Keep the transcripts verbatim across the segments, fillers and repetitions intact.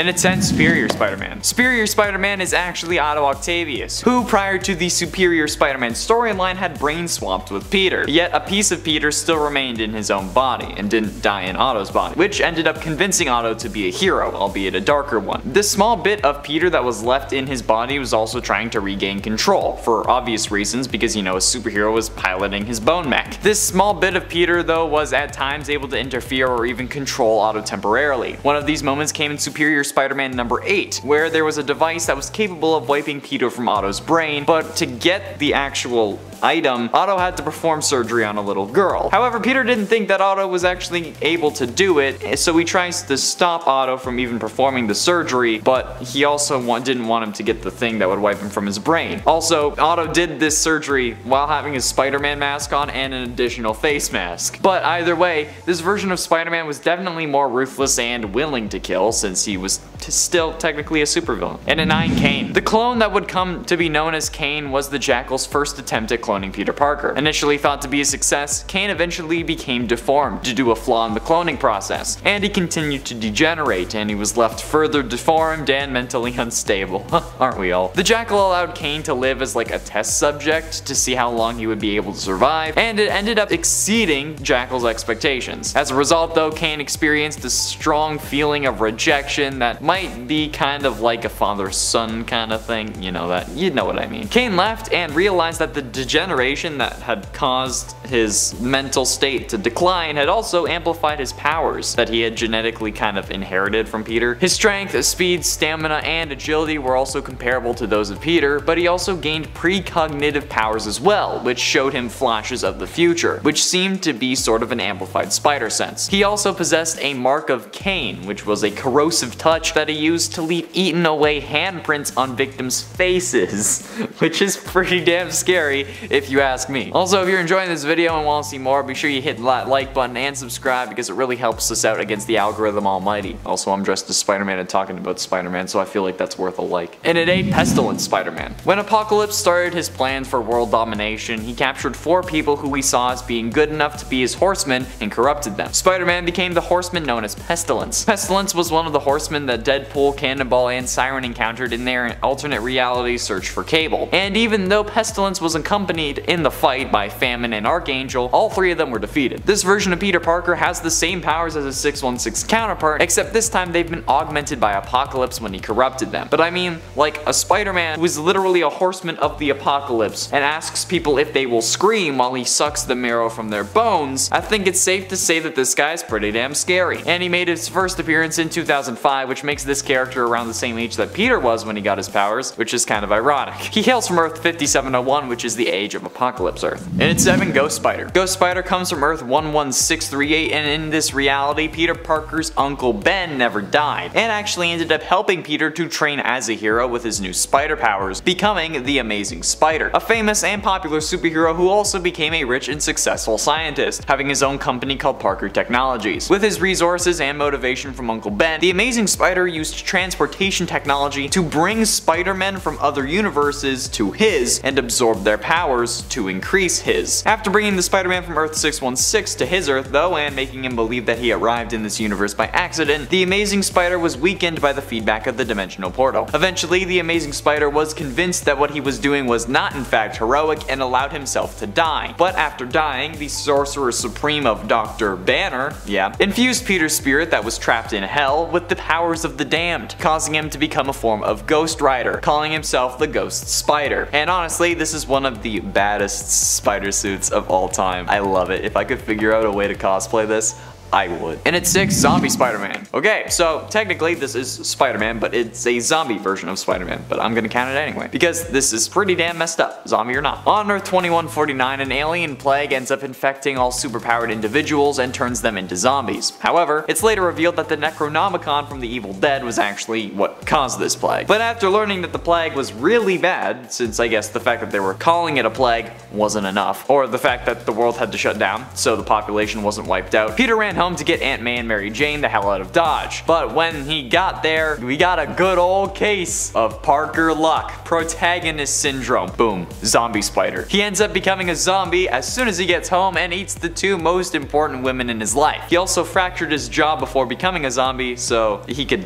Then it sent Superior Spider-Man. Superior Spider-Man is actually Otto Octavius, who prior to the Superior Spider-Man storyline had brain swapped with Peter, yet a piece of Peter still remained in his own body and didn't die in Otto's body, which ended up convincing Otto to be a hero, albeit a darker one. This small bit of Peter that was left in his body was also trying to regain control, for obvious reasons because, you know, a superhero was piloting his bone mech. This small bit of Peter though was at times able to interfere or even control Otto temporarily. One of these moments came in Superior Spider-Man number eight, where there was a device that was capable of wiping Peter from Otto's brain, but to get the actual item, Otto had to perform surgery on a little girl. However, Peter didn't think that Otto was actually able to do it, so he tries to stop Otto from even performing the surgery, but he also want, didn't want him to get the thing that would wipe him from his brain. Also, Otto did this surgery while having his Spider-Man mask on and an additional face mask. But either way, this version of Spider-Man was definitely more ruthless and willing to kill, since he was t still technically a supervillain. And at nine, Kaine. The clone that would come to be known as Kaine was the Jackal's first attempt at cloning Peter Parker. Initially thought to be a success, Kaine eventually became deformed due to a flaw in the cloning process, and he continued to degenerate, and he was left further deformed and mentally unstable. Aren't we all? The Jackal allowed Kaine to live as like a test subject to see how long he would be able to survive, and it ended up exceeding Jackal's expectations. As a result though, Kaine experienced a strong feeling of rejection that might be kind of like a father-son kind of thing, you know that, you know what I mean. Kaine left and realized that the degeneration that had caused his mental state to decline had also amplified his powers that he had genetically kind of inherited from Peter. His strength, speed, stamina, and agility were also comparable to those of Peter, but he also gained precognitive powers as well, which showed him flashes of the future, which seemed to be sort of an amplified spider sense. He also possessed a mark of Kaine, which was a corrosive touch that he used to leave eaten away handprints on victims' faces, which is pretty damn scary if you ask me. Also, if you're enjoying this video and want to see more, be sure you hit that like button and subscribe because it really helps us out against the algorithm almighty. Also, I'm dressed as Spider-Man and talking about Spider-Man, so I feel like that's worth a like. And at eight, Pestilence Spider-Man. When Apocalypse started his plans for world domination, he captured four people who he saw as being good enough to be his horsemen and corrupted them. Spider-Man became the horseman known as Pestilence. Pestilence was one of the horsemen that Deadpool, Cannonball, and Siren encountered in their alternate reality search for Cable. And even though Pestilence was accompanied in the fight by Famine and Archangel, all three of them were defeated. This version of Peter Parker has the same powers as his six one six counterpart, except this time they've been augmented by Apocalypse when he corrupted them. But I mean, like a Spider-Man who is literally a horseman of the apocalypse and asks people if they will scream while he sucks the marrow from their bones, I think it's safe to say that this guy is pretty damn scary. And he made his first appearance in two thousand five, which makes this character around the same age that Peter was when he got his powers, which is kind of ironic. He hails from Earth fifty-seven oh one, which is the Age of Apocalypse Earth. And it's seven, Ghost Spider. Ghost Spider comes from Earth one one six three eight, and in this reality, Peter Parker's Uncle Ben never died, and actually ended up helping Peter to train as a hero with his new spider powers, becoming the Amazing Spider, a famous and popular superhero who also became a rich and successful scientist, having his own company called Parker Technologies. With his resources and motivation from Uncle Ben, the Amazing Spider used transportation technology to bring Spider-Men from other universes to his and absorb their powers to increase his. After bringing the Spider-Man from Earth six one six to his Earth though, and making him believe that he arrived in this universe by accident, the Amazing Spider was weakened by the feedback of the dimensional portal. Eventually, the Amazing Spider was convinced that what he was doing was not in fact heroic and allowed himself to die. But after dying, the Sorcerer Supreme of Doctor Banner, yeah, infused Peter's spirit that was trapped in hell with the powers of the damned, causing him to become a form of Ghost Rider, calling himself the Ghost Spider. And honestly, this is one of the baddest spider suits of all time. I love it. If I could figure out a way to cosplay this, I would. And at six, Zombie Spider-Man. Okay, so technically this is Spider-Man, but it's a zombie version of Spider-Man, but I'm gonna count it anyway, because this is pretty damn messed up, zombie or not. On Earth twenty-one forty-nine, an alien plague ends up infecting all superpowered individuals and turns them into zombies. However, it's later revealed that the Necronomicon from the Evil Dead was actually what caused this plague. But after learning that the plague was really bad, since I guess the fact that they were calling it a plague wasn't enough, or the fact that the world had to shut down, so the population wasn't wiped out, Peter ran home to get Aunt May and Mary Jane the hell out of Dodge. But when he got there, we got a good old case of Parker luck, protagonist syndrome. Boom, Zombie Spider. He ends up becoming a zombie as soon as he gets home and eats the two most important women in his life. He also fractured his jaw before becoming a zombie, so he could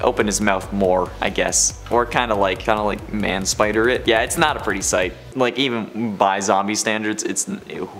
open his mouth more, I guess. Or kind of like, kind of like Man Spider it. Yeah, it's not a pretty sight. Like, even by zombie standards, it's... Ew.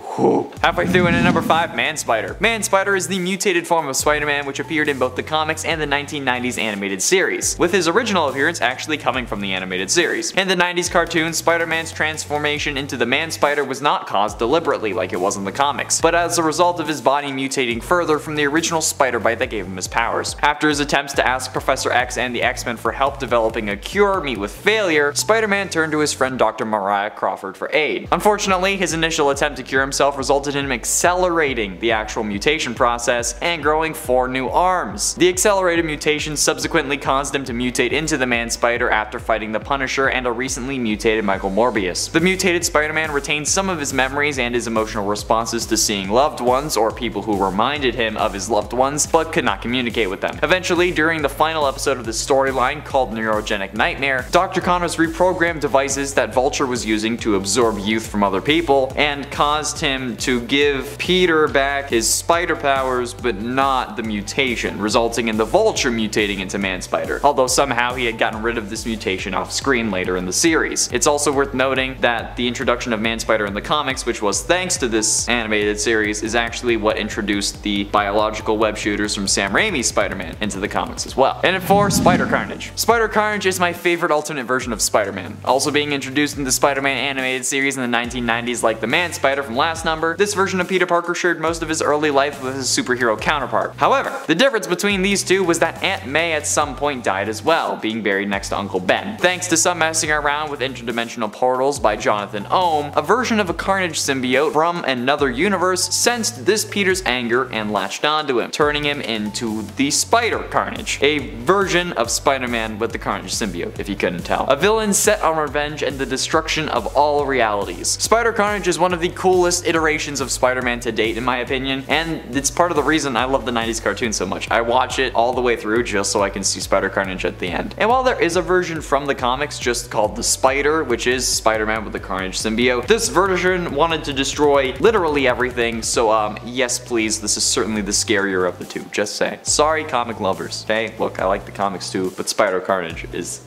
Halfway through, and at number five, Man Spider. Man Spider is the mutated form of Spider-Man, which appeared in both the comics and the nineteen nineties animated series, with his original appearance actually coming from the animated series. In the nineties cartoons, Spider-Man's transformation into the Man Spider was not caused deliberately like it was in the comics, but as a result of his body mutating further from the original spider bite that gave him his powers. After his attempts to ask Professor X and the X-Men for help developing a cure meet with failure, Spider-Man turned to his friend Doctor Mariah Crawford for aid. Unfortunately, his initial attempt to cure himself resulted in him accelerating the actual mutation process and growing four new arms. The accelerated mutation subsequently caused him to mutate into the Man Spider after fighting the Punisher and a recently mutated Michael Morbius. The mutated Spider-Man retained some of his memories and his emotional responses to seeing loved ones or people who reminded him of his loved ones, but could not communicate with them. Eventually, during the final episode of the storyline called Neurogenic Nightmare, Doctor Connors reprogrammed devices that Vulture was using to absorb youth from other people and caused him to give Peter back his spider powers, but not the mutation, resulting in the Vulture mutating into Man Spider, although somehow he had gotten rid of this mutation off screen later in the series. It's also worth noting that the introduction of Man Spider in the comics, which was thanks to this animated series, is actually what introduced the biological web shooters from Sam Raimi's Spider-Man into the comics as well. And at four, Spider Carnage. Spider Carnage is my favorite alternate version of Spider-Man. Also being introduced into Spider-Man animated series in the nineteen nineties like the Man Spider from last number, this version of Peter Parker shared most of his early life with his superhero counterpart. However, the difference between these two was that Aunt May at some point died as well, being buried next to Uncle Ben. Thanks to some messing around with interdimensional portals by Jonathan Ohm, a version of a Carnage symbiote from another universe sensed this Peter's anger and latched onto him, turning him into the Spider Carnage, a version of Spider-Man with the Carnage symbiote, if you couldn't tell. A villain set on revenge and the destruction of all realities. Spider Carnage is one of the coolest iterations of Spider-Man to date, in my opinion, and it's part of the reason I love the nineties cartoon so much. I watch it all the way through just so I can see Spider Carnage at the end. And while there is a version from the comics just called The Spider, which is Spider-Man with the Carnage symbiote, this version wanted to destroy literally everything, so um, yes please, this is certainly the scarier of the two, just saying. Sorry comic lovers, okay? Look, I like the comics too, but Spider Carnage is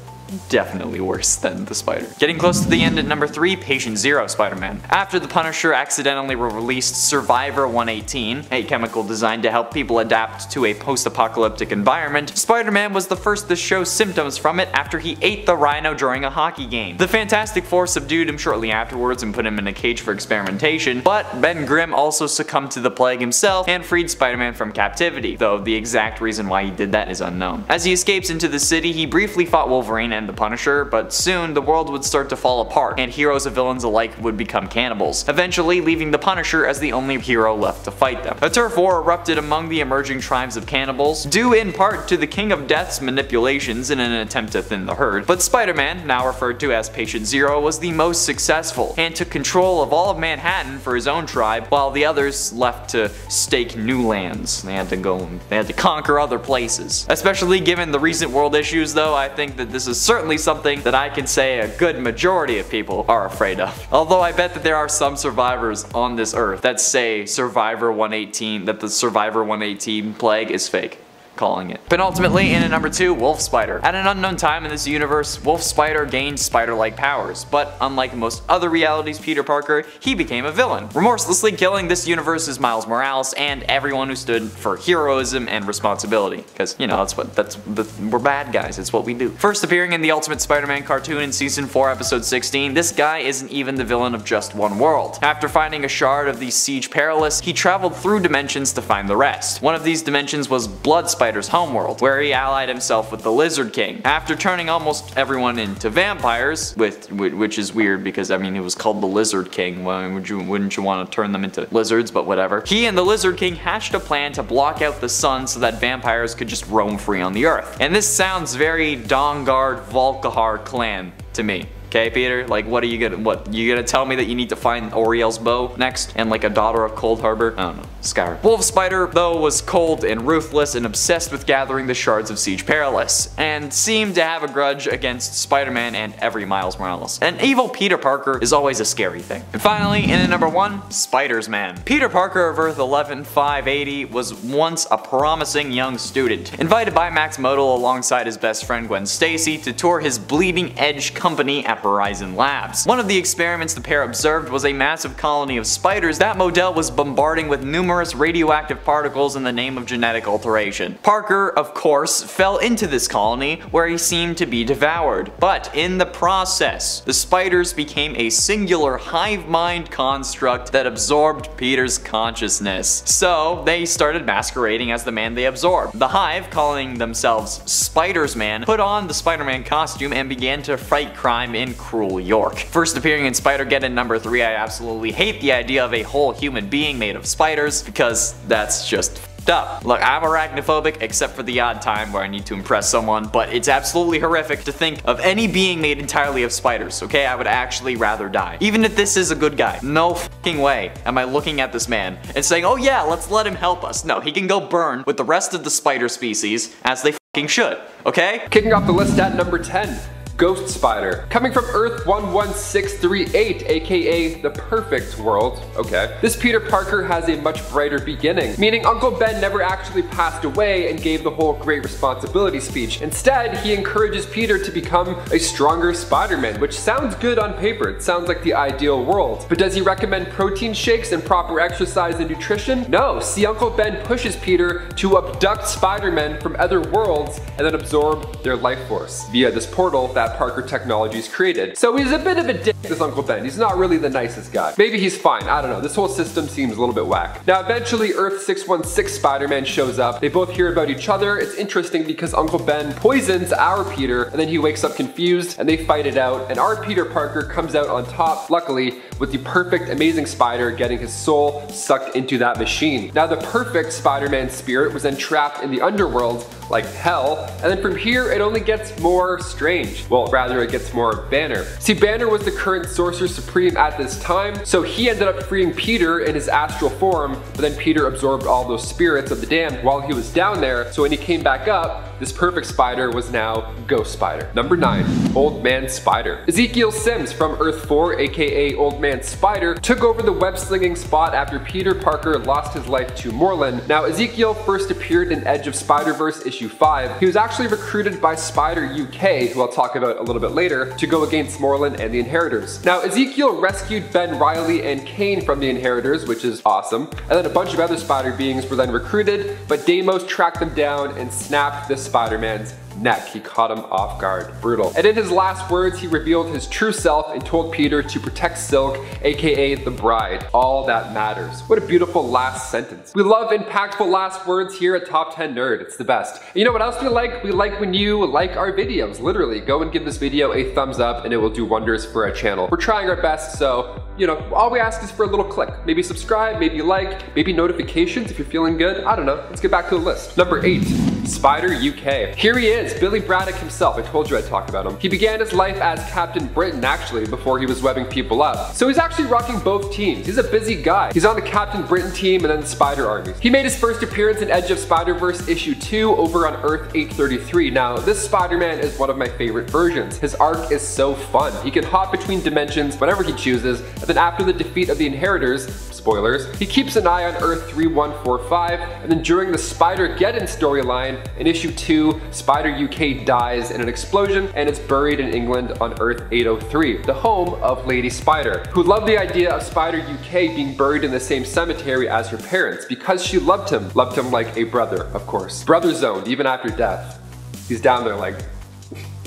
definitely worse than the Spider. Getting close to the end at number three, Patient Zero Spider-Man. After the Punisher accidentally released Survivor one eighteen, a chemical designed to help people adapt to a post-apocalyptic environment, Spider-Man was the first to show symptoms from it after he ate the rhino during a hockey game. The Fantastic Four subdued him shortly afterwards and put him in a cage for experimentation, but Ben Grimm also succumbed to the plague himself and freed Spider-Man from captivity, though the exact reason why he did that is unknown. As he escapes into the city, he briefly fought Wolverine and the Punisher, but soon the world would start to fall apart and heroes and villains alike would become cannibals, eventually leaving the Punisher as the only hero left to fight them. A turf war erupted among the emerging tribes of cannibals, due in part to the King of Death's manipulations in an attempt to thin the herd, but Spider-Man, now referred to as Patient Zero, was the most successful and took control of all of Manhattan for his own tribe, while the others left to stake new lands. They had to go and they had to conquer other places. Especially given the recent world issues though, I think that this is certainly something that I can say a good majority of people are afraid of. Although I bet that there are some survivors on this earth that say Survivor one eighteen, that the Survivor one eighteen plague is fake. Calling it. Penultimately, in at number two, Wolf Spider. At an unknown time in this universe, Wolf Spider gained spider-like powers, but unlike most other realities Peter Parker, he became a villain, remorselessly killing this universe's Miles Morales and everyone who stood for heroism and responsibility. Because, you know, that's what, that's, that's, we're bad guys, it's what we do. First appearing in the Ultimate Spider-Man cartoon in season four, episode sixteen, this guy isn't even the villain of just one world. After finding a shard of the Siege Perilous, he traveled through dimensions to find the rest. One of these dimensions was Blood Spider Spider's homeworld, where he allied himself with the Lizard King. After turning almost everyone into vampires, with which is weird because I mean it was called the Lizard King. Well, would you wouldn't you want to turn them into lizards? But whatever. He and the Lizard King hatched a plan to block out the sun so that vampires could just roam free on the Earth. And this sounds very Dawnguard Valkahar clan to me. Okay, Peter? Like, what are you gonna, what, you gonna tell me that you need to find Oriel's bow next? And like a daughter of Cold Harbor? I don't know. Skyrim. Wolf Spider, though, was cold and ruthless and obsessed with gathering the shards of Siege Perilous, and seemed to have a grudge against Spider-Man and every Miles Morales. An evil Peter Parker is always a scary thing. And finally, in at number one, Spider's Man. Peter Parker of Earth eleven five eighty was once a promising young student, invited by Max Modell alongside his best friend Gwen Stacy to tour his bleeding edge company at Horizon Labs. One of the experiments the pair observed was a massive colony of spiders that Modell was bombarding with numerous radioactive particles in the name of genetic alteration. Parker, of course, fell into this colony where he seemed to be devoured, but in the process, the spiders became a singular hive mind construct that absorbed Peter's consciousness. So they started masquerading as the man they absorbed. The hive, calling themselves Spider's Man, put on the Spider-Man costume and began to fight crime in cruel York. First appearing in Spider-Geddon number three, I absolutely hate the idea of a whole human being made of spiders, because that's just up. Look, I'm arachnophobic except for the odd time where I need to impress someone, but it's absolutely horrific to think of any being made entirely of spiders, okay? I would actually rather die. Even if this is a good guy, no fucking way am I looking at this man and saying, oh yeah, let's let him help us. No, he can go burn with the rest of the spider species as they fucking should, okay? Kicking off the list at number ten. Ghost Spider. Coming from Earth one one six three eight, aka the perfect world, okay, this Peter Parker has a much brighter beginning, meaning Uncle Ben never actually passed away and gave the whole great responsibility speech. Instead, he encourages Peter to become a stronger Spider-Man, which sounds good on paper. It sounds like the ideal world. But does he recommend protein shakes and proper exercise and nutrition? No. See, Uncle Ben pushes Peter to abduct Spider-Man from other worlds and then absorb their life force via this portal that Parker Technologies created. So he's a bit of a dick, this Uncle Ben. He's not really the nicest guy. Maybe he's fine, I don't know. This whole system seems a little bit whack. Now eventually Earth six one six Spider-Man shows up. They both hear about each other. It's interesting because Uncle Ben poisons our Peter and then he wakes up confused and they fight it out and our Peter Parker comes out on top, luckily, with the perfect amazing spider getting his soul sucked into that machine. Now the perfect Spider-Man spirit was then trapped in the underworld like hell, and then from here it only gets more strange. Well, rather it gets more Banner. See, Banner was the current Sorcerer Supreme at this time, so he ended up freeing Peter in his astral form, but then Peter absorbed all those spirits of the damned while he was down there, so when he came back up, this perfect spider was now Ghost Spider. Number nine, Old Man Spider. Ezekiel Sims from Earth four, aka Old Man Spider, took over the web-slinging spot after Peter Parker lost his life to Morlun. Now, Ezekiel first appeared in Edge of Spider-Verse issue five. He was actually recruited by Spider U K, who I'll talk about a little bit later, to go against Morlun and the Inheritors. Now, Ezekiel rescued Ben Reilly and Kaine from the Inheritors, which is awesome, and then a bunch of other spider beings were then recruited, but Deimos tracked them down and snapped the Spider-Man's neck. He caught him off guard. Brutal. And in his last words, he revealed his true self and told Peter to protect Silk, aka the bride. All that matters. What a beautiful last sentence. We love impactful last words here at Top ten Nerd. It's the best. And you know what else we like? We like when you like our videos. Literally, go and give this video a thumbs up and it will do wonders for our channel. We're trying our best, so you know, all we ask is for a little click. Maybe subscribe, maybe like, maybe notifications if you're feeling good. I don't know. Let's get back to the list. Number eight, Spider U K. Here he is. Billy Braddock himself. I told you I'd talk about him. He began his life as Captain Britain, actually, before he was webbing people up. So he's actually rocking both teams. He's a busy guy. He's on the Captain Britain team and then the Spider Armies. He made his first appearance in Edge of Spider-Verse issue two over on Earth eight thirty-three. Now, this Spider-Man is one of my favorite versions. His arc is so fun. He can hop between dimensions whenever he chooses, and then after the defeat of the Inheritors, spoilers, he keeps an eye on Earth three one four five, and then during the Spider-Geddon storyline in issue two, Spider U K dies in an explosion and it's buried in England on Earth eight oh three, the home of Lady Spider, who loved the idea of Spider U K being buried in the same cemetery as her parents because she loved him. Loved him like a brother, of course. Brother zoned, even after death. He's down there like,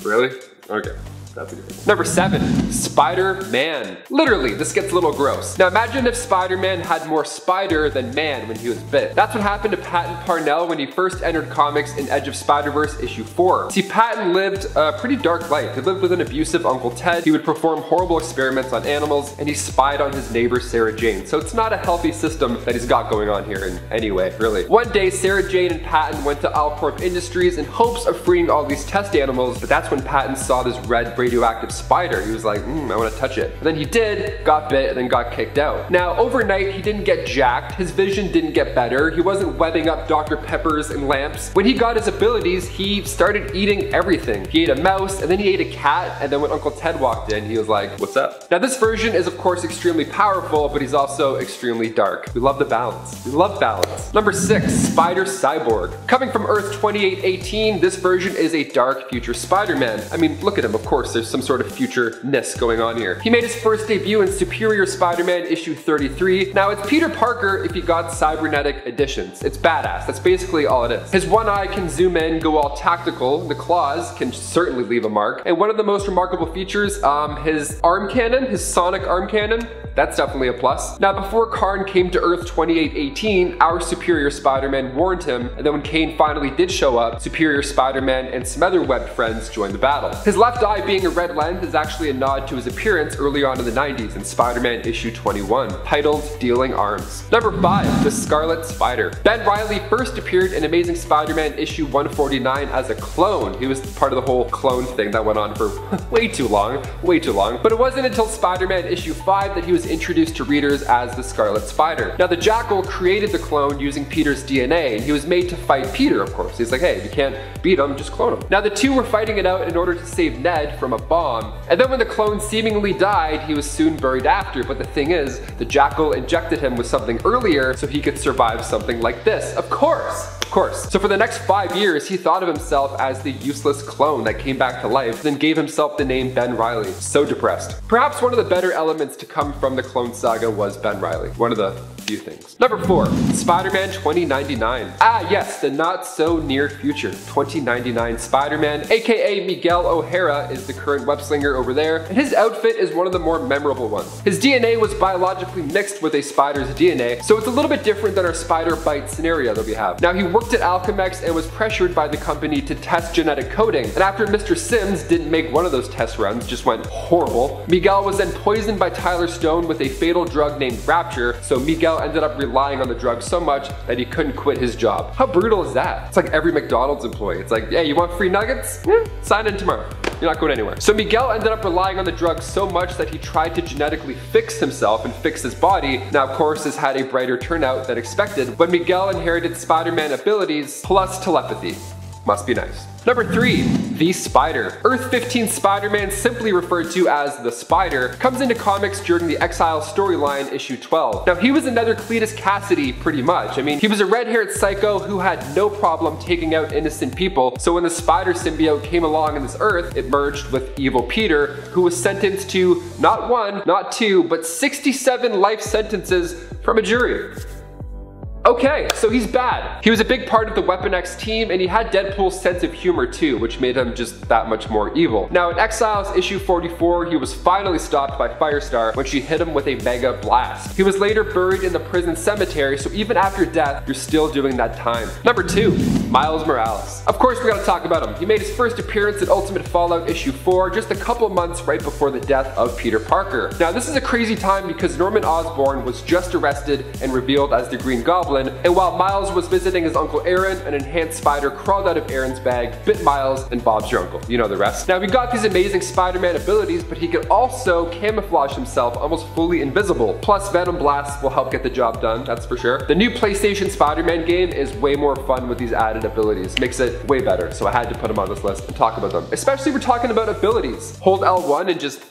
really? Okay. Number seven, Spider-Man. Literally, this gets a little gross. Now imagine if Spider-Man had more spider than man when he was bit. That's what happened to Patton Parnell when he first entered comics in Edge of Spider-Verse issue four. See, Patton lived a pretty dark life. He lived with an abusive Uncle Ted. He would perform horrible experiments on animals, and he spied on his neighbor Sarah Jane. So it's not a healthy system that he's got going on here in any way, really. One day, Sarah Jane and Patton went to Alcorp Industries in hopes of freeing all these test animals, but that's when Patton saw this red bracelet radioactive spider. He was like, mm, I want to touch it. And then he did, got bit, and then got kicked out. Now, overnight, he didn't get jacked. His vision didn't get better. He wasn't webbing up Doctor Peppers and lamps. When he got his abilities, he started eating everything. He ate a mouse, and then he ate a cat, and then when Uncle Ted walked in, he was like, what's up? Now, this version is, of course, extremely powerful, but he's also extremely dark. We love the balance. We love balance. Number six, Spider Cyborg. Coming from Earth twenty-eight eighteen, this version is a dark future Spider-Man. I mean, look at him, of course, there's some sort of future-ness going on here. He made his first debut in Superior Spider-Man issue thirty-three. Now, it's Peter Parker if you got cybernetic additions. It's badass, that's basically all it is. His one eye can zoom in, go all tactical, the claws can certainly leave a mark, and one of the most remarkable features, um, his arm cannon, his sonic arm cannon, that's definitely a plus. Now, before Kaine came to Earth twenty-eight eighteen, our Superior Spider-Man warned him, and then when Kaine finally did show up, Superior Spider-Man and some other web friends joined the battle. His left eye being a red lens is actually a nod to his appearance early on in the nineties in Spider-Man issue twenty-one, titled Dealing Arms. Number five, the Scarlet Spider. Ben Reilly first appeared in Amazing Spider-Man issue one forty-nine as a clone. He was part of the whole clone thing that went on for way too long, way too long. But it wasn't until Spider-Man issue five that he was introduced to readers as the Scarlet Spider. Now, the Jackal created the clone using Peter's D N A, and he was made to fight Peter, of course. He's like, hey, if you can't beat him, just clone him. Now, the two were fighting it out in order to save Ned from a bomb, and then when the clone seemingly died, he was soon buried after. But the thing is, the Jackal injected him with something earlier so he could survive something like this. Of course! Of course. So for the next five years, he thought of himself as the useless clone that came back to life, then gave himself the name Ben Reilly. So depressed. Perhaps one of the better elements to come from the clone saga was Ben Reilly. One of the few things. Number four, Spider-Man twenty ninety-nine. Ah yes, the not so near future. twenty ninety-nine Spider-Man, aka Miguel O'Hara, is the current webslinger over there, and his outfit is one of the more memorable ones. His D N A was biologically mixed with a spider's D N A, so it's a little bit different than our spider bite scenario that we have. Now, he worked at Alchemex and was pressured by the company to test genetic coding, and after Mister Sims didn't make one of those test runs, just went horrible, Miguel was then poisoned by Tyler Stone with a fatal drug named Rapture, so Miguel ended up relying on the drug so much that he couldn't quit his job. How brutal is that? It's like every McDonald's employee. It's like, hey, you want free nuggets? Yeah, sign in tomorrow. You're not going anywhere. So Miguel ended up relying on the drug so much that he tried to genetically fix himself and fix his body. Now, of course, this had a brighter turnout than expected when Miguel inherited Spider-Man abilities plus telepathy. Must be nice. Number three, the Spider. Earth fifteen Spider-Man, simply referred to as the Spider, comes into comics during the Exile storyline issue twelve. Now, he was another Cletus Cassidy pretty much. I mean, he was a red-haired psycho who had no problem taking out innocent people, so when the Spider symbiote came along in this Earth, it merged with evil Peter, who was sentenced to not one, not two, but sixty-seven life sentences from a jury. Okay, so he's bad. He was a big part of the Weapon X team, and he had Deadpool's sense of humor too, which made him just that much more evil. Now, in Exiles issue forty-four, he was finally stopped by Firestar when she hit him with a mega blast. He was later buried in the prison cemetery, so even after death, you're still doing that time. Number two, Miles Morales. Of course, we gotta talk about him. He made his first appearance in Ultimate Fallout issue four, just a couple months right before the death of Peter Parker. Now, this is a crazy time because Norman Osborn was just arrested and revealed as the Green Goblin. And while Miles was visiting his uncle Aaron, an enhanced spider crawled out of Aaron's bag, bit Miles, and Bob's your uncle. You know the rest. Now, we got these amazing Spider-Man abilities, but he could also camouflage himself almost fully invisible. Plus, Venom Blast will help get the job done, that's for sure. The new PlayStation Spider-Man game is way more fun with these added abilities. Makes it way better, so I had to put them on this list and talk about them. Especially we're talking about abilities. Hold L one and just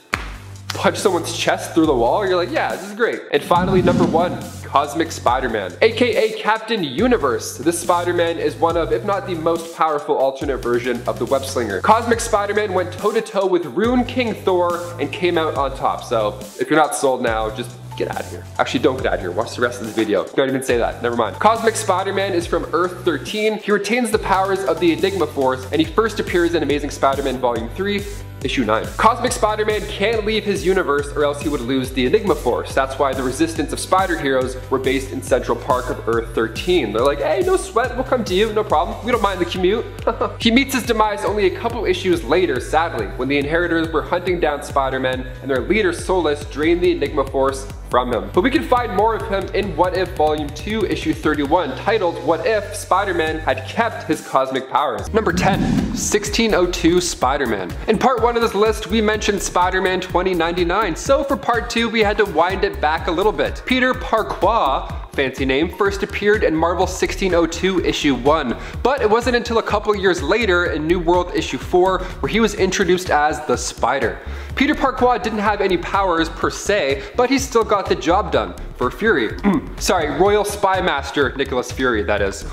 punch someone's chest through the wall. You're like, yeah, this is great. And finally, number one, Cosmic Spider-Man, aka Captain Universe. This Spider-Man is one of, if not the most powerful alternate version of the webslinger. Cosmic Spider-Man went toe-to-toe with Rune King Thor and came out on top. So if you're not sold now, just get out of here. Actually, don't get out of here. Watch the rest of this video. Don't even say that. Never mind. Cosmic Spider-Man is from Earth thirteen. He retains the powers of the Enigma Force, and he first appears in Amazing Spider-Man Volume three, issue nine. Cosmic Spider-Man can't leave his universe or else he would lose the Enigma Force. That's why the Resistance of Spider Heroes were based in Central Park of Earth thirteen. They're like, hey, no sweat, we'll come to you, no problem. We don't mind the commute. He meets his demise only a couple issues later, sadly, when the Inheritors were hunting down Spider-Man and their leader Solus drained the Enigma Force from him. But we can find more of him in What If Volume two, Issue thirty-one, titled What If Spider-Man Had Kept His Cosmic Powers. Number ten, sixteen oh two Spider-Man. In part one of this list, we mentioned Spider-Man twenty ninety-nine, so for part two, we had to wind it back a little bit. Peter Parker, fancy name, first appeared in Marvel sixteen oh two issue one, but it wasn't until a couple years later in New World issue four where he was introduced as the Spider. Peter Parker didn't have any powers per se, but he still got the job done for Fury. Sorry, Royal Spy Master Nicholas Fury, that is.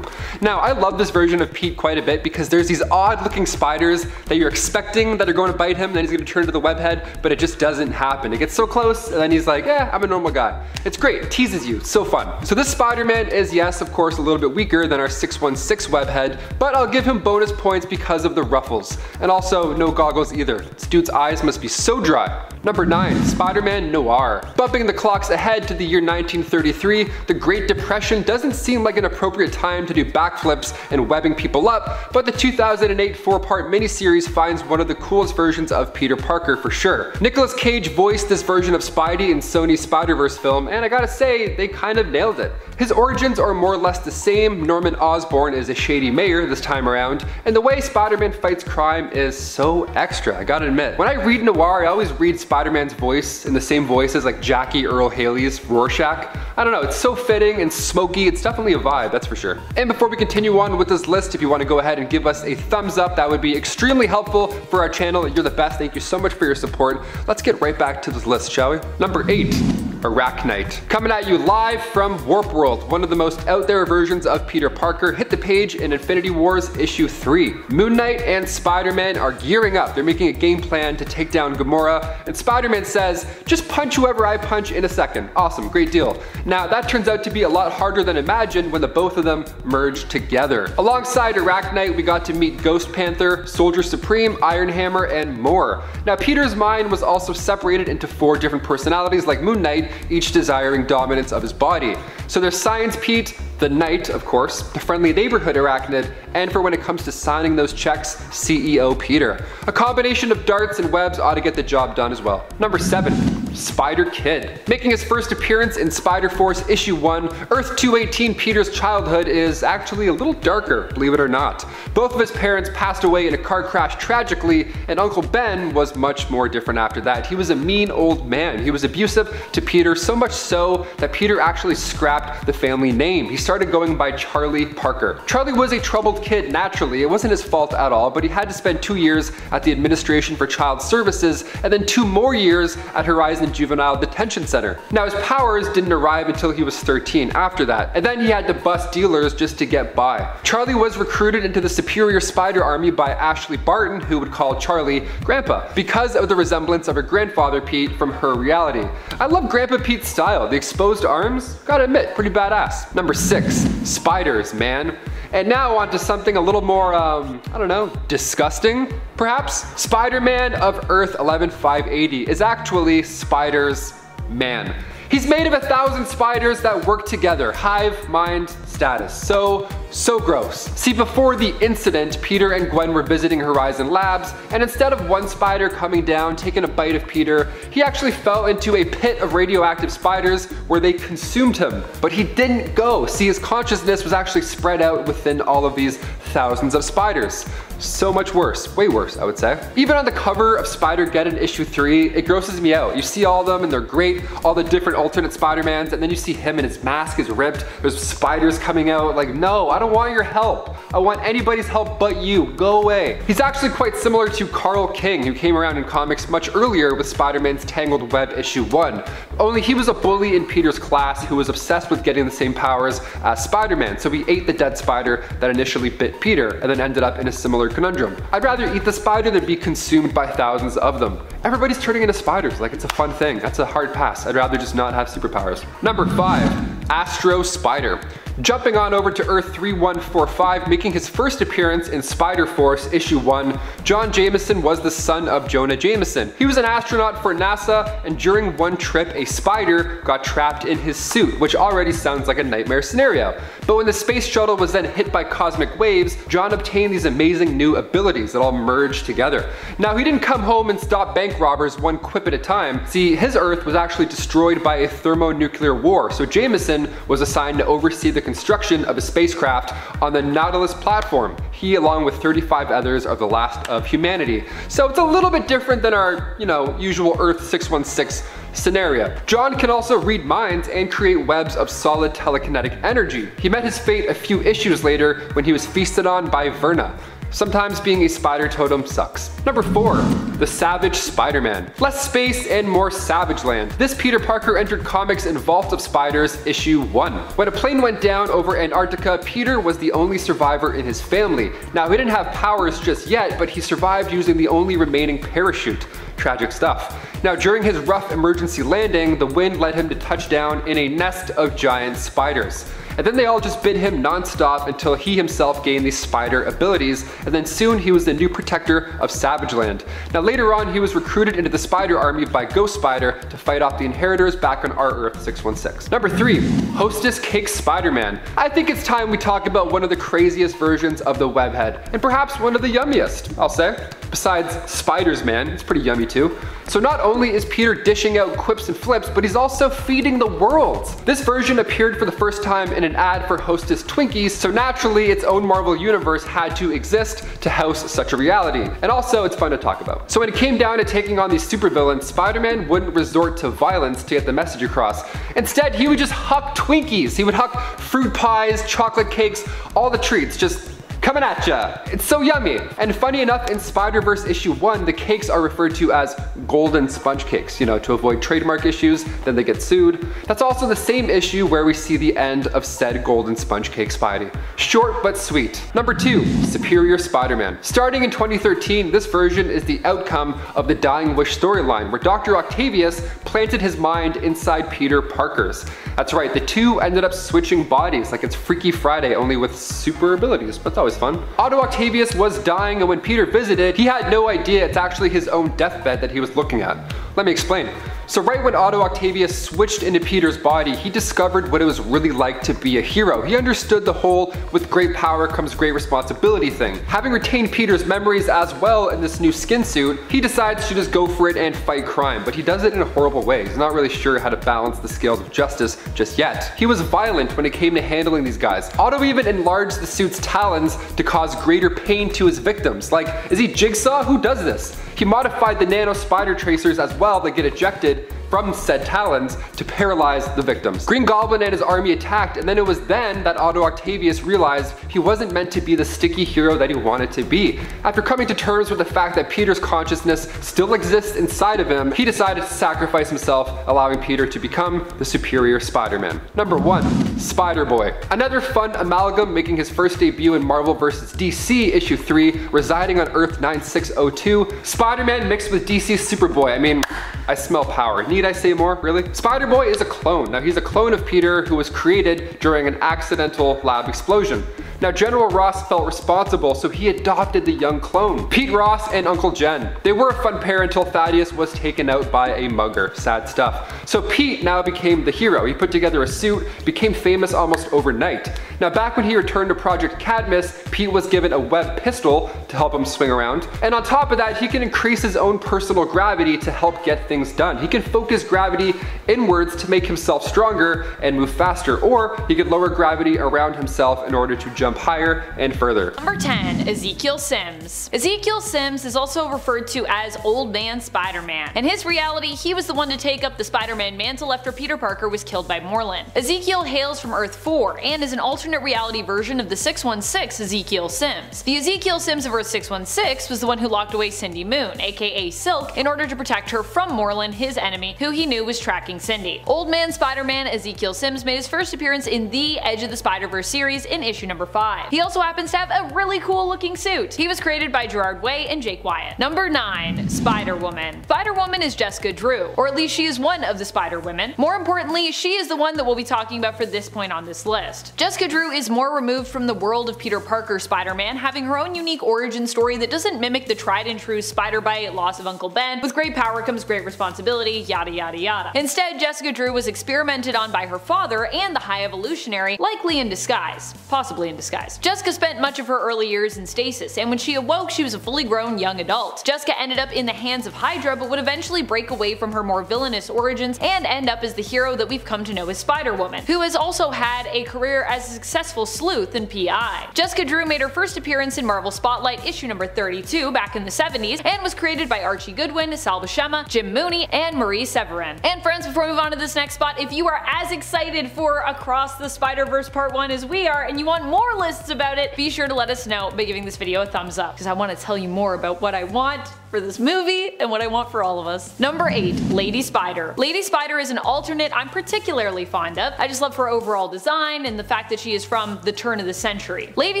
Now, I love this version of Pete quite a bit because there's these odd looking spiders that you're expecting that are going to bite him, and then he's going to turn into the webhead, but it just doesn't happen. It gets so close, and then he's like, eh, I'm a normal guy. It's great, it teases you, so fun. So this Spider-Man is, yes, of course, a little bit weaker than our six one six webhead, but I'll give him bonus points because of the ruffles. And also, no goggles either. This dude's eyes must be so dry. Number nine, Spider-Man Noir. Bumping the clocks ahead to the year nineteen thirty-three, the Great Depression doesn't seem like an appropriate time to do backflips and webbing people up, but the two thousand eight four-part miniseries finds one of the coolest versions of Peter Parker for sure. Nicolas Cage voiced this version of Spidey in Sony's Spider-Verse film, and I gotta say, they kind of nailed it. His origins are more or less the same. Norman Osborn is a shady mayor this time around, and the way Spider-Man fights crime is so extra, I gotta admit. When I read Noir, I always read Spider-Man's voice in the same voice as like Jackie Earl Haley's Rorschach. I don't know, it's so fitting and smoky, it's definitely a vibe, that's for sure. And before we continue on with this list, if you want to go ahead and give us a thumbs up, that would be extremely helpful for our channel. You're the best, thank you so much for your support. Let's get right back to this list, shall we? Number eight. Arachnite. Coming at you live from Warp World, one of the most out there versions of Peter Parker, hit the page in Infinity Wars issue three. Moon Knight and Spider-Man are gearing up. They're making a game plan to take down Gamora, and Spider-Man says, just punch whoever I punch in a second. Awesome, great deal. Now that turns out to be a lot harder than imagined when the both of them merge together. Alongside Arachnite, we got to meet Ghost Panther, Soldier Supreme, Iron Hammer, and more. Now Peter's mind was also separated into four different personalities like Moon Knight, each desiring dominance of his body. So there's Science Pete, the Knight, of course, the friendly neighborhood Arachnid, and for when it comes to signing those checks, C E O Peter. A combination of darts and webs ought to get the job done as well. Number seven. Spider Kid. Making his first appearance in Spider Force issue one, Earth two eighteen Peter's childhood is actually a little darker, believe it or not. Both of his parents passed away in a car crash tragically, and Uncle Ben was much more different after that. He was a mean old man. He was abusive to Peter, so much so that Peter actually scrapped the family name. He started going by Charlie Parker. Charlie was a troubled kid naturally. It wasn't his fault at all, but he had to spend two years at the Administration for Child Services and then two more years at Horizon Juvenile Detention Center. Now his powers didn't arrive until he was thirteen after that, and then he had to bust dealers just to get by. Charlie was recruited into the Superior Spider Army by Ashley Barton, who would call Charlie Grandpa, because of the resemblance of her grandfather Pete from her reality. I love Grandpa Pete's style, the exposed arms, gotta admit, pretty badass. Number six, spiders, man. And now onto something a little more, um, I don't know, disgusting, perhaps? Spider-Man of Earth one one five eight zero is actually Spider-Man. He's made of a thousand spiders that work together, hive mind status. So, so gross. See, before the incident, Peter and Gwen were visiting Horizon Labs, and instead of one spider coming down, taking a bite of Peter, he actually fell into a pit of radioactive spiders where they consumed him. But he didn't go. See, his consciousness was actually spread out within all of these thousands of spiders. So much worse, way worse, I would say. Even on the cover of Spider-Geddon issue three, it grosses me out. You see all of them and they're great, all the different alternate Spider-Mans, and then you see him and his mask is ripped, there's spiders coming out, like no, I don't want your help. I want anybody's help but you, go away. He's actually quite similar to Carl King, who came around in comics much earlier with Spider-Man's Tangled Web issue one. Only he was a bully in Peter's class who was obsessed with getting the same powers as Spider-Man, so he ate the dead spider that initially bit Peter and then ended up in a similar conundrum. I'd rather eat the spider than be consumed by thousands of them. Everybody's turning into spiders, like it's a fun thing. That's a hard pass. I'd rather just not have superpowers. Number five, Astro Spider. jumping on over to Earth three one four five, making his first appearance in Spider-Force issue one. John Jameson was the son of Jonah Jameson. He was an astronaut for NASA, and during one trip, a spider got trapped in his suit, which already sounds like a nightmare scenario. But when the space shuttle was then hit by cosmic waves, John obtained these amazing new abilities that all merged together. Now, he didn't come home and stop bank robbers one quip at a time. See, his Earth was actually destroyed by a thermonuclear war, so Jameson was assigned to oversee the construction of a spacecraft on the Nautilus platform. He, along with thirty-five others, are the last of humanity. So it's a little bit different than our, you know, usual Earth six one six scenario. John can also read minds and create webs of solid telekinetic energy. He met his fate a few issues later when he was feasted on by Verna. Sometimes being a spider totem sucks. Number four, the Savage Spider-Man. Less space and more savage land. This Peter Parker entered comics in Vault of Spiders issue one. When a plane went down over Antarctica, Peter was the only survivor in his family. Now, he didn't have powers just yet, but he survived using the only remaining parachute. Tragic stuff. Now, during his rough emergency landing, the wind led him to touch down in a nest of giant spiders. And then they all just bit him non-stop until he himself gained these spider abilities, and then soon he was the new protector of Savage Land. Now, later on, he was recruited into the spider army by Ghost Spider to fight off the Inheritors back on our Earth six one six. Number three, Hostess Cake Spider-Man. I think it's time we talk about one of the craziest versions of the webhead, and perhaps one of the yummiest, I'll say. Besides spiders, man, it's pretty yummy too. So not only is Peter dishing out quips and flips, but he's also feeding the world. This version appeared for the first time in an ad for Hostess Twinkies, so naturally its own Marvel universe had to exist to house such a reality. And also, it's fun to talk about. So when it came down to taking on these supervillains, Spider-Man wouldn't resort to violence to get the message across. Instead, he would just huck Twinkies. He would huck fruit pies, chocolate cakes, all the treats, just coming at ya. It's so yummy. And funny enough, in Spider-Verse issue one, the cakes are referred to as golden sponge cakes, you know, to avoid trademark issues, then they get sued. That's also the same issue where we see the end of said golden sponge cake Spidey. Short but sweet. Number two, Superior Spider-Man. Starting in twenty thirteen, this version is the outcome of the Dying Wish storyline, where Doctor Octavius planted his mind inside Peter Parker's. That's right, the two ended up switching bodies, like it's Freaky Friday, only with super abilities, but that's always fun. Otto Octavius was dying, and when Peter visited, he had no idea it's actually his own deathbed that he was looking at. Let me explain. So right when Otto Octavius switched into Peter's body, he discovered what it was really like to be a hero. He understood the whole "with great power comes great responsibility" thing. Having retained Peter's memories as well in this new skin suit, he decides to just go for it and fight crime, but he does it in a horrible way. He's not really sure how to balance the scales of justice just yet. He was violent when it came to handling these guys. Otto even enlarged the suit's talons to cause greater pain to his victims. Like, is he Jigsaw? Who does this? He modified the nano spider tracers as well that get ejected from said talons to paralyze the victims. Green Goblin and his army attacked, and then it was then that Otto Octavius realized he wasn't meant to be the sticky hero that he wanted to be. After coming to terms with the fact that Peter's consciousness still exists inside of him, he decided to sacrifice himself, allowing Peter to become the Superior Spider-Man. Number one, Spider-Boy. Another fun amalgam making his first debut in Marvel versus. D C issue three, residing on Earth nine six oh two. Spider-Man mixed with D C's Superboy. I mean, I smell power. Need I say more, really? Spider-Boy is a clone. Now, he's a clone of Peter who was created during an accidental lab explosion. Now, General Ross felt responsible, so he adopted the young clone. Pete Ross and Uncle Jen. They were a fun pair until Thaddeus was taken out by a mugger. Sad stuff. So Pete now became the hero. He put together a suit, became famous almost overnight. Now, back when he returned to Project Cadmus, Pete was given a web pistol to help him swing around. And on top of that, he can increase his own personal gravity to help get things done. He can focus gravity inwards to make himself stronger and move faster, or he could lower gravity around himself in order to jump higher and further. Number ten, Ezekiel Sims. Ezekiel Sims is also referred to as Old Man Spider-Man. In his reality, he was the one to take up the Spider-Man mantle after Peter Parker was killed by Morlun. Ezekiel hails from Earth four and is an alternate reality version of the six one six Ezekiel Sims. The Ezekiel Sims of Earth six one six was the one who locked away Cindy Moon, aka Silk, in order to protect her from Morlun, his enemy, who he knew was tracking Cindy. Old Man Spider-Man Ezekiel Sims made his first appearance in the Edge of the Spider-Verse series in issue number five. He also happens to have a really cool looking suit. He was created by Gerard Way and Jake Wyatt. Number nine. Spider-Woman. Spider-Woman is Jessica Drew, or at least she is one of the Spider-Women. More importantly, she is the one that we'll be talking about for this point on this list. Jessica Drew is more removed from the world of Peter Parker Spider-Man, having her own unique origin story that doesn't mimic the tried and true Spider-Bite, loss of Uncle Ben, with great power comes great responsibility, yada yada yada. Instead, Jessica Drew was experimented on by her father and the High Evolutionary, likely in disguise. Possibly in disguise. Jessica spent much of her early years in stasis, and when she awoke she was a fully grown young adult. Jessica ended up in the hands of Hydra, but would eventually break away from her more villainous origins and end up as the hero that we've come to know as Spider-Woman, who has also had a career as a successful sleuth in P I. Jessica Drew made her first appearance in Marvel Spotlight issue number thirty-two back in the seventies, and was created by Archie Goodwin, Sal Buscema, Jim Mooney, and Marie Severin. And friends, before we move on to this next spot, if you are as excited for Across the Spider-Verse Part one as we are, and you want more lists about it, be sure to let us know by giving this video a thumbs up, because I want to tell you more about what I want for this movie and what I want for all of us. Number eight. Lady Spider. Lady Spider is an alternate I'm particularly fond of. I just love her overall design and the fact that she is from the turn of the century. Lady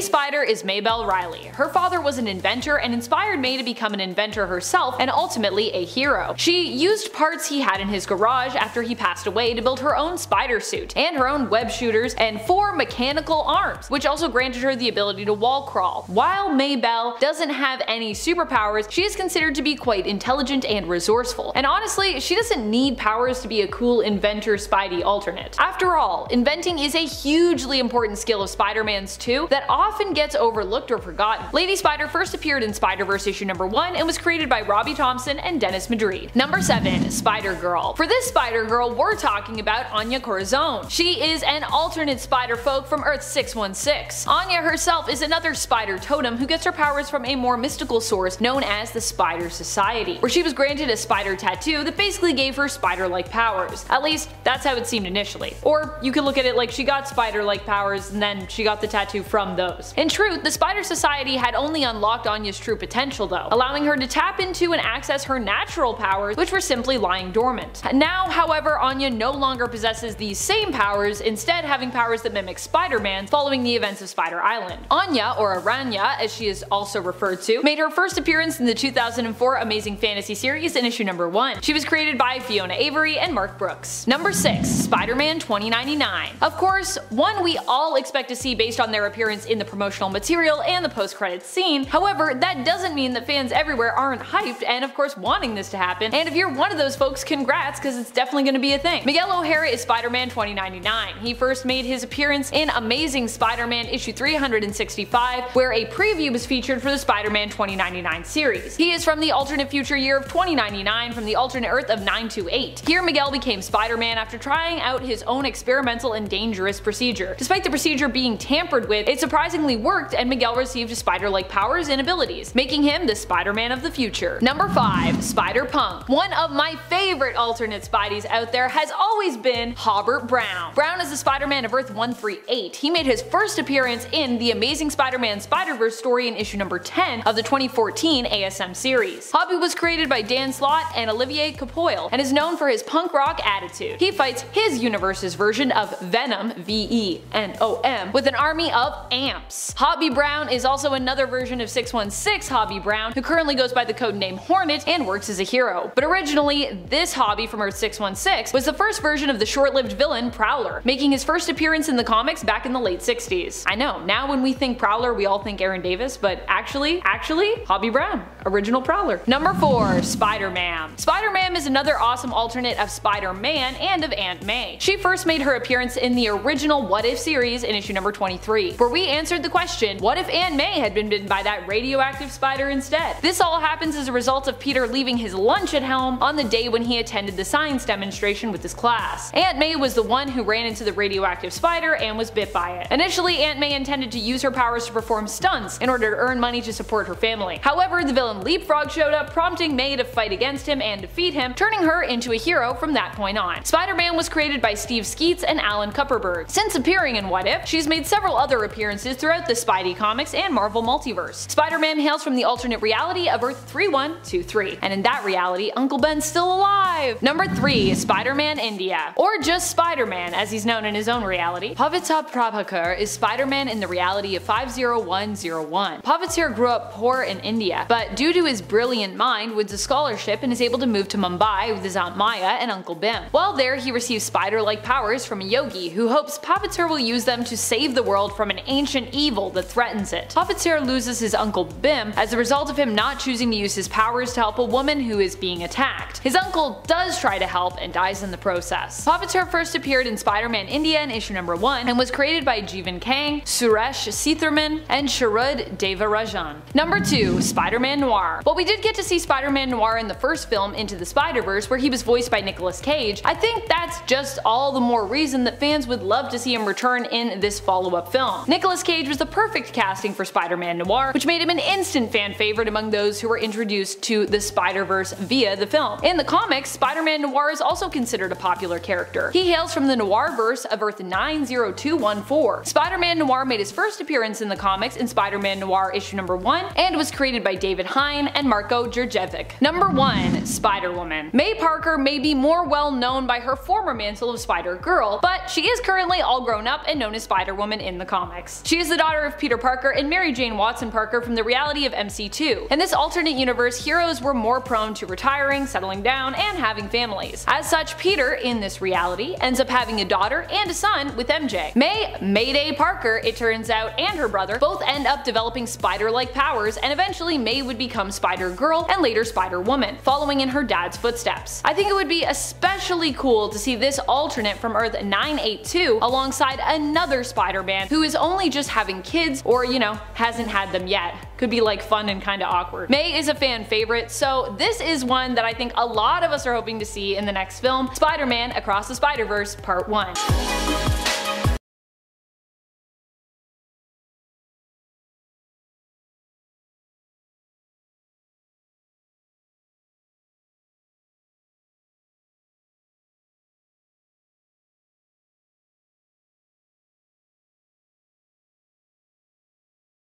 Spider is Maybelle Riley. Her father was an inventor and inspired May to become an inventor herself and ultimately a hero. She used parts he had in his garage after he passed away to build her own spider suit and her own web shooters and four mechanical arms, which also granted her the ability to wall crawl. While Maybelle doesn't have any superpowers, she is considered to be quite intelligent and resourceful, and honestly she doesn't need powers to be a cool inventor Spidey alternate. After all, inventing is a hugely important skill of Spider-Man's too that often gets overlooked or forgotten. Lady Spider first appeared in Spider-Verse issue number one and was created by Robbie Thompson and Dennis Madrid. Number seven. Spider-Girl. For this Spider-Girl we're talking about Anya Corazon. She is an alternate Spider-Folk from Earth six one six. Anya herself is another Spider totem who gets her powers from a more mystical source known as the Spider Society, where she was granted a spider tattoo that basically gave her spider-like powers. At least that's how it seemed initially. Or you could look at it like she got spider-like powers and then she got the tattoo from those. In truth, the Spider Society had only unlocked Anya's true potential though, allowing her to tap into and access her natural powers, which were simply lying dormant. Now, however, Anya no longer possesses these same powers, instead having powers that mimic Spider-Man following the events of Spider Island. Anya, or Aranya as she is also referred to, made her first appearance in the two thousand four Amazing Fantasy series in issue number one. She was created by Fiona Avery and Mark Brooks. Number six. Spider-Man twenty ninety-nine. Of course, one we all expect to see based on their appearance in the promotional material and the post-credits scene. However, that doesn't mean that fans everywhere aren't hyped and of course wanting this to happen, and if you're one of those folks, congrats, because it's definitely going to be a thing. Miguel O'Hara is Spider-Man twenty ninety-nine. He first made his appearance in Amazing Spider-Man issue three hundred sixty-five, where a preview was featured for the Spider-Man twenty ninety-nine series. He is from the alternate future year of twenty ninety-nine, from the alternate Earth of nine two eight. Here Miguel became Spider-Man after trying out his own experimental and dangerous procedure. Despite the procedure being tampered with, it surprisingly worked and Miguel received spider-like powers and abilities, making him the Spider-Man of the future. Number five. Spider-Punk. One of my favorite alternate Spideys out there has always been Hobart Brown. Brown is the Spider-Man of Earth one three eight. He made his first appearance in the Amazing Spider-Man Spider-Verse story in issue number ten of the twenty fourteen A S M series. Hobby was created by Dan Slott and Olivier Capoil and is known for his punk rock attitude. He fights his universe's version of Venom, V E N O M, with an army of amps. Hobby Brown is also another version of six one six Hobby Brown, who currently goes by the codename Hornet and works as a hero. But originally, this Hobby from Earth six one six was the first version of the short-lived villain Prowler, making his first appearance in the comics back in the late sixties. I know, now when we think Prowler we all think Aaron Davis, but actually, actually, Hobby Brown, original Prowler. Number four. Spider-Man. Spider-Man is another awesome alternate of Spider-Man and of Aunt May. She first made her appearance in the original What If series in issue number twenty-three, where we answered the question, what if Aunt May had been bitten by that radioactive spider instead? This all happens as a result of Peter leaving his lunch at home on the day when he attended the science demonstration with his class. Aunt May was the one who ran into the radioactive spider and was bit by it. Initially, Aunt May intended to use her powers to perform stunts in order to earn money to support her family. However, the villain Leapfrog showed up, prompting May to fight against him and defeat him, turning her into a hero from that point on. Spider-Man was created by Steve Skeets and Alan Kupperberg. Since appearing in What If, she's made several other appearances throughout the Spidey comics and Marvel multiverse. Spider-Man hails from the alternate reality of Earth three one two three, and in that reality, Uncle Ben's still alive! Number three. Spider-Man India. Or just Spider-Man, as he's known in his own reality. Pavita Prabhakar is Spider-Man Spider-Man in the reality of five oh one oh one. Povatir grew up poor in India, but due to his brilliant mind wins a scholarship and is able to move to Mumbai with his Aunt Maya and Uncle Bim. While there, he receives spider-like powers from a yogi who hopes Povatir will use them to save the world from an ancient evil that threatens it. Povatir loses his Uncle Bim as a result of him not choosing to use his powers to help a woman who is being attacked. His uncle does try to help and dies in the process. Povatir first appeared in Spider-Man India in issue number one and was created by Jeevan Kang, Suresh Seetherman, and Sharud Devarajan. Number two. Spider-Man Noir. While we did get to see Spider-Man Noir in the first film, Into the Spider-Verse, where he was voiced by Nicolas Cage, I think that's just all the more reason that fans would love to see him return in this follow-up film. Nicolas Cage was the perfect casting for Spider-Man Noir, which made him an instant fan favorite among those who were introduced to the Spider-Verse via the film. In the comics, Spider-Man Noir is also considered a popular character. He hails from the Noirverse of Earth nine oh two one four. Spider-Man Noir made his first appearance in the comics in Spider-Man Noir issue number one and was created by David Hein and Marco Jurjevic. Number one. Spider-Woman. May Parker may be more well known by her former mantle of Spider-Girl, but she is currently all grown up and known as Spider-Woman in the comics. She is the daughter of Peter Parker and Mary Jane Watson Parker from the reality of M C two. In this alternate universe, heroes were more prone to retiring, settling down, and having families. As such, Peter, in this reality, ends up having a daughter and a son with M J. May Mayday Parker, it turns out, and her brother both end up developing spider-like powers, and eventually May would become Spider-Girl and later Spider-Woman, following in her dad's footsteps. I think it would be especially cool to see this alternate from Earth nine eight two alongside another Spider-Man who is only just having kids or, you know, hasn't had them yet. Could be like fun and kinda awkward. May is a fan favorite, so this is one that I think a lot of us are hoping to see in the next film, Spider-Man Across the Spider-Verse Part one.